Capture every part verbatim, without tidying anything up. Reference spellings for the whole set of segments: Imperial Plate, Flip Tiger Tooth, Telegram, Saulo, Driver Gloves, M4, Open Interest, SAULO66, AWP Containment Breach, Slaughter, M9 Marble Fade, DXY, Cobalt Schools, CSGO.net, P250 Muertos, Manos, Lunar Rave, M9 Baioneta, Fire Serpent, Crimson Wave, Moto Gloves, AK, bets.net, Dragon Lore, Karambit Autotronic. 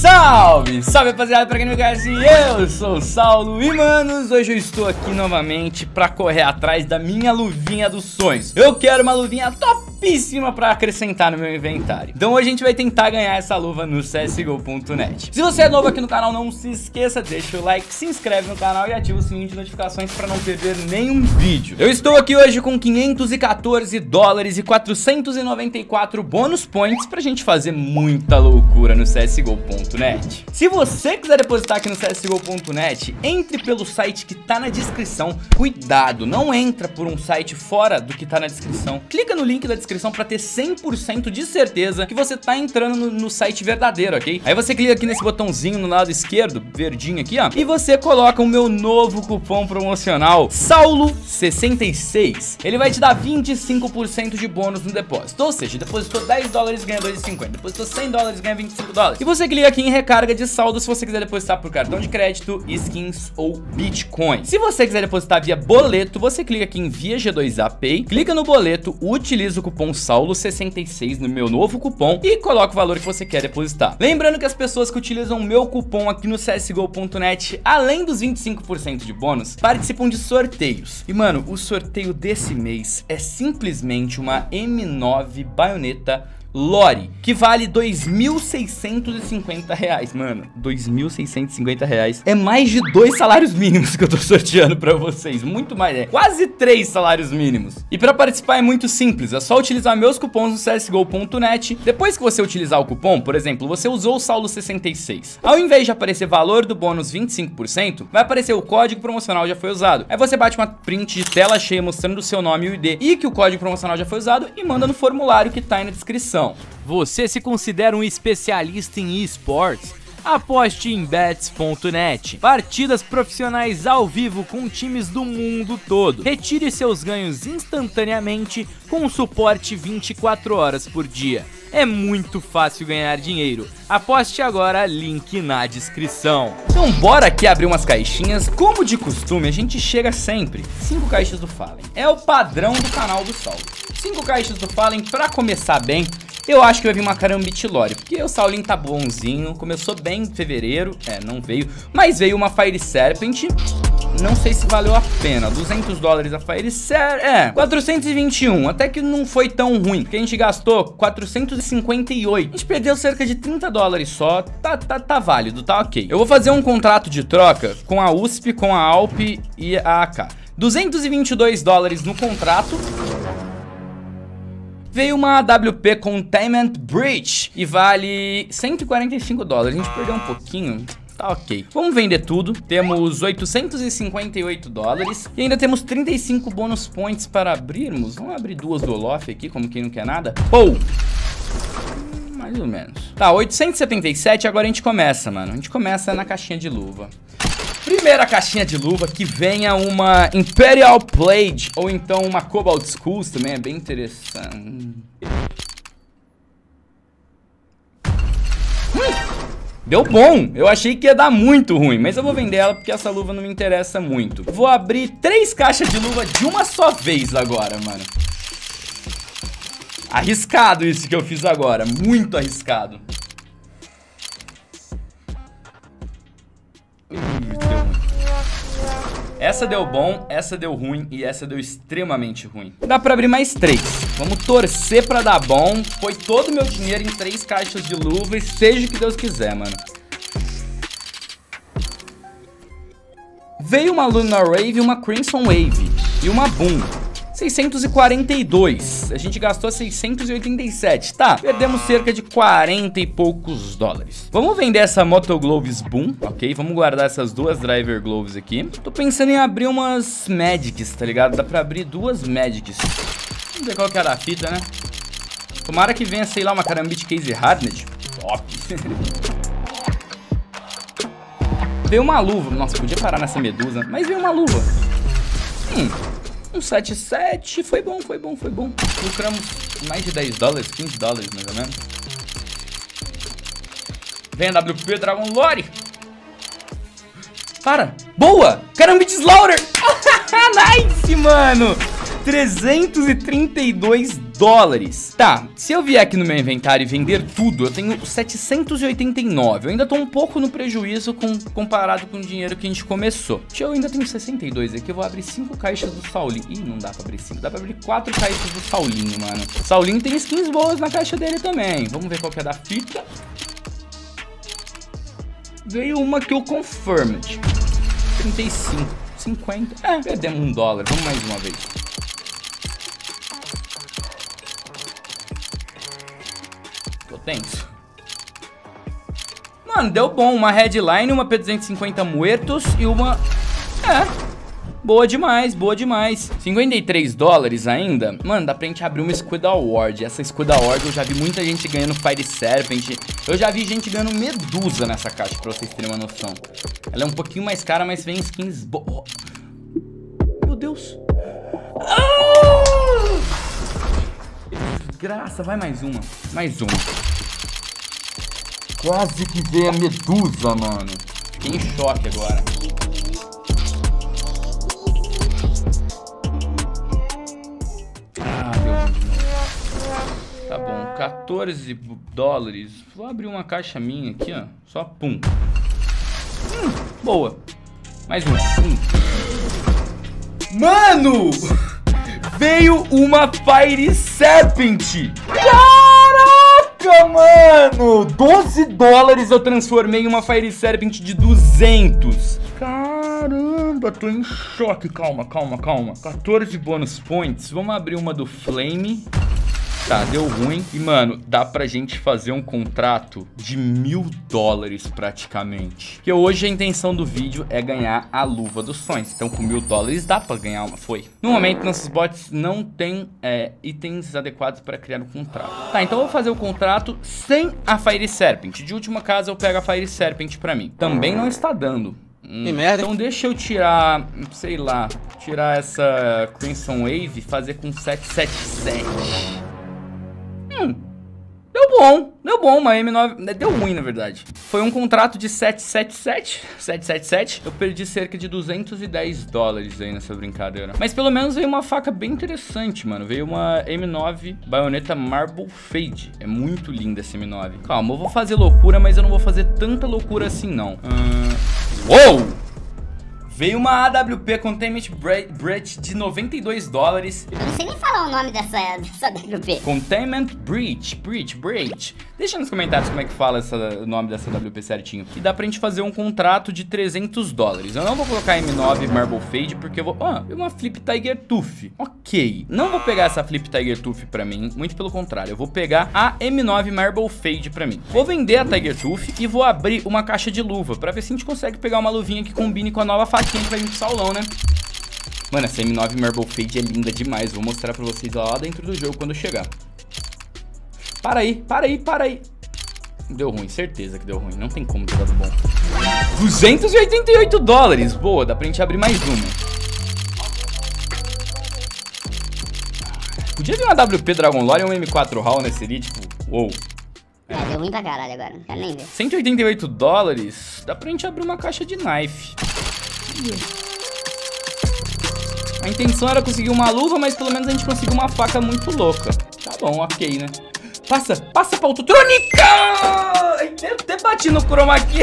Salve, salve rapaziada, pra quem não me conhece, eu sou o Saulo e manos, hoje eu estou aqui novamente pra correr atrás da minha luvinha dos sonhos. Eu quero uma luvinha topíssima pra acrescentar no meu inventário. Então hoje a gente vai tentar ganhar essa luva no C S G O ponto net. Se você é novo aqui no canal, não se esqueça, deixa o like, se inscreve no canal e ativa o sininho de notificações pra não perder nenhum vídeo. Eu estou aqui hoje com quinhentos e quatorze dólares e quatrocentos e noventa e quatro bônus points pra gente fazer muita loucura no C S G O ponto net. Se você quiser depositar aqui no C S G O ponto net, entre pelo site que tá na descrição. Cuidado, não entra por um site fora do que tá na descrição. Clica no link da descrição pra ter cem por cento de certeza que você tá entrando no, no site verdadeiro, ok? Aí você clica aqui nesse botãozinho no lado esquerdo, verdinho aqui, ó, e você coloca o meu novo cupom promocional Saulo sessenta e seis. Ele vai te dar vinte e cinco por cento de bônus no depósito, ou seja, depositou dez dólares, ganha dois e cinquenta, depositou cem dólares, ganha vinte e cinco dólares. E você clica aqui em recarga de saldo se você quiser depositar por cartão de crédito, skins ou bitcoin. Se você quiser depositar via boleto, você clica aqui em via G dois A Pay, clica no boleto, utiliza o cupom Saulo sessenta e seis no meu novo cupom e coloca o valor que você quer depositar. Lembrando que as pessoas que utilizam o meu cupom aqui no C S G O ponto net, além dos vinte e cinco por cento de bônus, participam de sorteios. E mano, o sorteio desse mês é simplesmente uma M nove Baioneta Lore, que vale dois mil seiscentos e cinquenta reais, mano, dois mil seiscentos e cinquenta reais, é mais de dois salários mínimos que eu tô sorteando pra vocês, muito mais, é quase três salários mínimos. E pra participar é muito simples, é só utilizar meus cupons no C S G O ponto net, depois que você utilizar o cupom, por exemplo, você usou o Saulo sessenta e seis, ao invés de aparecer valor do bônus vinte e cinco por cento, vai aparecer o código promocional já foi usado, aí você bate uma print de tela cheia mostrando o seu nome e o I D e que o código promocional já foi usado e manda no formulário que tá aí na descrição. Você se considera um especialista em esportes? Aposte em bets ponto net. Partidas profissionais ao vivo com times do mundo todo. Retire seus ganhos instantaneamente com suporte vinte e quatro horas por dia. É muito fácil ganhar dinheiro. Aposte agora, link na descrição. Então bora aqui abrir umas caixinhas. Como de costume, a gente chega sempre cinco caixas do Fallen. É o padrão do canal do Saulo. cinco caixas do Fallen pra começar bem. Eu acho que vai vir uma Karambit Lore, porque o Saulinho tá bonzinho, começou bem em fevereiro, é, não veio, mas veio uma Fire Serpent, não sei se valeu a pena, duzentos dólares a Fire Serpent, é, quatrocentos e vinte e um, até que não foi tão ruim, porque a gente gastou quatrocentos e cinquenta e oito, a gente perdeu cerca de trinta dólares só, tá, tá, tá válido, tá ok. Eu vou fazer um contrato de troca com a U S P, com a A W P e a A K, duzentos e vinte e dois dólares no contrato. Veio uma A W P Containment Breach e vale cento e quarenta e cinco dólares. A gente perdeu um pouquinho, tá ok. Vamos vender tudo. Temos oitocentos e cinquenta e oito dólares e ainda temos trinta e cinco bônus points para abrirmos. Vamos abrir duas do Olof aqui, como quem não quer nada. Pou! Mais ou menos. Tá, oitocentos e setenta e sete, agora a gente começa, mano. A gente começa na caixinha de luva. Primeira caixinha de luva, que venha uma Imperial Plate ou então uma Cobalt Schools também, é bem interessante. Hum, deu bom, eu achei que ia dar muito ruim, mas eu vou vender ela porque essa luva não me interessa muito. Vou abrir três caixas de luva de uma só vez agora, mano. Arriscado isso que eu fiz agora, muito arriscado. Essa deu bom, essa deu ruim e essa deu extremamente ruim. Dá pra abrir mais três. Vamos torcer pra dar bom. Foi todo o meu dinheiro em três caixas de luva e seja o que Deus quiser, mano. Veio uma Lunar Rave, uma Crimson Wave e uma Boom. seiscentos e quarenta e dois. A gente gastou seiscentos e oitenta e sete. Tá, perdemos cerca de quarenta e poucos dólares. Vamos vender essa Moto Gloves Boom, ok? Vamos guardar essas duas Driver Gloves aqui. Tô pensando em abrir umas Magics, tá ligado? Dá pra abrir duas Magics. Vamos ver qual que era a fita, né? Tomara que venha, sei lá, uma Karambit Case Hardened. Top! Veio uma luva. Nossa, podia parar nessa medusa. Mas veio uma luva. Hum... Um setenta e sete, foi bom, foi bom, foi bom. Lucramos mais de dez dólares, quinze dólares mais ou menos. Vem a W P Dragon Lore. Para, boa, caramba, de Slaughter. Nice, mano, trezentos e trinta e dois dólares dólares. Tá, se eu vier aqui no meu inventário e vender tudo, eu tenho setecentos e oitenta e nove. Eu ainda tô um pouco no prejuízo com, comparado com o dinheiro que a gente começou. Eu ainda tenho sessenta e dois aqui, eu vou abrir cinco caixas do Saulinho. Ih, não dá pra abrir cinco, dá pra abrir quatro caixas do Saulinho, mano. O Saulinho tem skins boas na caixa dele também. Vamos ver qual que é da fita. Veio uma que eu confirmed. trinta e cinco, cinquenta. É, perdemos um dólar, vamos mais uma vez. Tô tenso. Mano, deu bom, uma headline, uma P duzentos e cinquenta Muertos e uma... É... Boa demais, boa demais. cinquenta e três dólares ainda. Mano, dá pra gente abrir uma Squid Award. Essa Squid Award eu já vi muita gente ganhando Fire Serpent. Eu já vi gente ganhando Medusa nessa caixa, pra vocês terem uma noção. Ela é um pouquinho mais cara, mas vem skins boas. Meu Deus. Ah! Desgraça, vai mais uma. Mais uma. Quase que veio a Medusa, mano. Fiquei em choque agora. Tá bom, quatorze dólares. Vou abrir uma caixa minha aqui, ó. Só pum. Hum, boa. Mais uma. Hum. Mano! Veio uma Fire Serpent! Caraca, mano! doze dólares eu transformei em uma Fire Serpent de duzentos. Caramba, tô em choque. Calma, calma, calma. quatorze bônus points. Vamos abrir uma do Flame. Tá, deu ruim. E, mano, dá pra gente fazer um contrato de mil dólares praticamente. Porque hoje a intenção do vídeo é ganhar a luva dos sonhos. Então, com mil dólares dá pra ganhar uma, foi. No momento, nossos bots não têm é, itens adequados pra criar um contrato. Tá, então eu vou fazer o contrato sem a Fire Serpent. De última casa, eu pego a Fire Serpent pra mim. Também não está dando. Hum, que merda. Então deixa eu tirar, sei lá, tirar essa Crimson Wave e fazer com sete sete sete. Hum, deu bom, deu bom, uma M nove, deu ruim na verdade. Foi um contrato de sete sete sete, sete sete sete, eu perdi cerca de duzentos e dez dólares aí nessa brincadeira. Mas pelo menos veio uma faca bem interessante, mano, veio uma M nove Baioneta Marble Fade, é muito linda essa M nove. Calma, eu vou fazer loucura, mas eu não vou fazer tanta loucura assim não. Hum... Uou! Veio uma A W P Containment Breach de noventa e dois dólares. Você nem falou o nome dessa, dessa A W P. Containment Breach, Breach, Breach. Deixa nos comentários como é que fala essa, o nome dessa A W P certinho. E dá pra gente fazer um contrato de trezentos dólares. Eu não vou colocar M nove Marble Fade porque eu vou... Ah, uma Flip Tiger Tooth. Ok. Não vou pegar essa Flip Tiger Tooth pra mim. Muito pelo contrário. Eu vou pegar a M nove Marble Fade pra mim. Vou vender a Tiger Tooth e vou abrir uma caixa de luva pra ver se a gente consegue pegar uma luvinha que combine com a nova faca. Quem vai vir pro Saulão, né? Mano, essa M nove Marble Fade é linda demais. Vou mostrar pra vocês lá dentro do jogo quando eu chegar. Para aí, para aí, para aí. Deu ruim, certeza que deu ruim. Não tem como ter dado bom. duzentos e oitenta e oito dólares. Boa, dá pra gente abrir mais uma. Podia vir uma W P Dragon Lore e um M quatro Hall, né? Seria tipo, uou. É, deu ruim pra caralho agora. Não quero nem ver. cento e oitenta e oito dólares. Dá pra gente abrir uma caixa de knife. A intenção era conseguir uma luva, mas pelo menos a gente conseguiu uma faca muito louca. Tá bom, ok, né? Passa, passa pra Autotronic! Eu até bati no chroma aqui.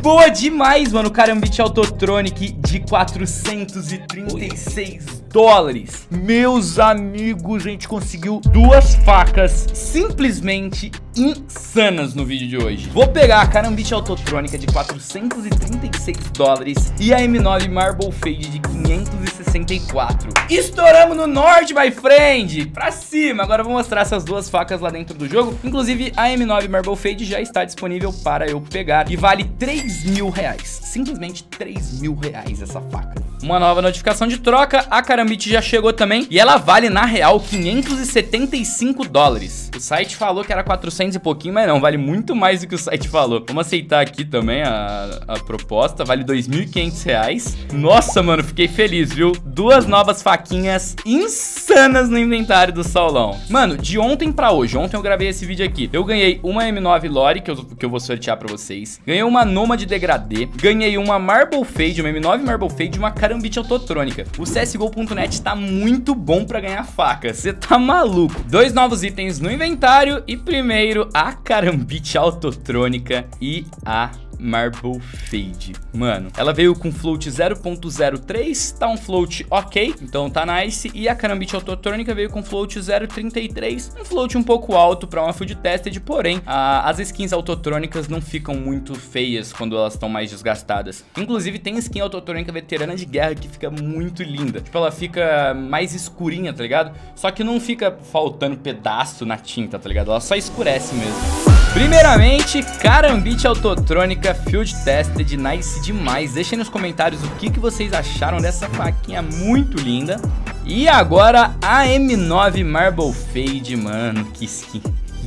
Boa demais, mano. Karambit Autotronic de quatrocentos e trinta e seis dólares. Meus amigos, a gente conseguiu duas facas simplesmente insanas no vídeo de hoje. Vou pegar a Karambit Autotronic de quatrocentos e trinta e seis dólares e a M nove Marble Fade de quinhentos e sessenta e quatro. Estouramos no norte, my friend! Pra cima! Agora eu vou mostrar essas duas facas lá dentro do jogo. Inclusive, a M nove Marble Fade já está disponível para eu pegar e vale três mil reais. Simplesmente três mil reais essa faca. Uma nova notificação de troca. A Karambit já chegou também e ela vale, na real, quinhentos e setenta e cinco dólares. O site falou que era quatrocentos e pouquinho, mas não, vale muito mais do que o site falou. Vamos aceitar aqui também a, a proposta, vale dois mil e quinhentos reais. Nossa, mano, fiquei feliz, viu? Duas novas faquinhas insanas no inventário do Saulão. Mano, de ontem pra hoje, ontem eu gravei esse vídeo aqui. Eu ganhei uma M nove Lore, que eu, que eu vou sortear pra vocês. Ganhei uma Noma de Degradê, ganhei uma Marble Fade, uma M nove Marble Fade, uma Karambit Karambit Autotrônica. O C S G O ponto net tá muito bom pra ganhar faca, você tá maluco. Dois novos itens no inventário e primeiro a Karambit Autotrônica e a Marble Fade. Mano, ela veio com float zero ponto zero três, tá um float ok, então tá nice. E a Karambit Autotrônica veio com float zero ponto trinta e três, um float um pouco alto pra uma food tested, porém a, as skins autotrônicas não ficam muito feias quando elas estão mais desgastadas. Inclusive tem skin autotrônica veterana de guerra que fica muito linda, tipo, ela fica mais escurinha, tá ligado? Só que não fica faltando pedaço na tinta, tá ligado? Ela só escurece mesmo. Primeiramente, Karambit Autotrônica Field Tested, nice demais. Deixem nos comentários o que, que vocês acharam dessa faquinha muito linda. E agora a M nove Marble Fade, mano, que skin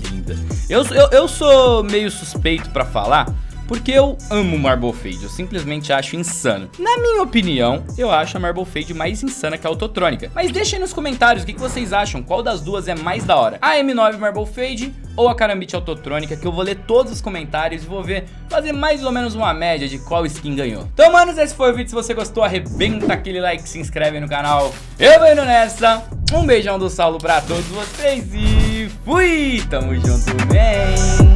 linda. Eu, eu, eu sou meio suspeito pra falar, porque eu amo Marble Fade, eu simplesmente acho insano. Na minha opinião, eu acho a Marble Fade mais insana que a Autotrônica. Mas deixem nos comentários o que, que vocês acham, qual das duas é mais da hora. A M nove Marble Fade ou a Karambit Autotrônica, que eu vou ler todos os comentários e vou ver, fazer mais ou menos uma média de qual skin ganhou. Então, manos, esse foi o vídeo. Se você gostou, arrebenta aquele like, se inscreve no canal. Eu vou indo nessa. Um beijão do Saulo pra todos vocês e fui! Tamo junto, bem!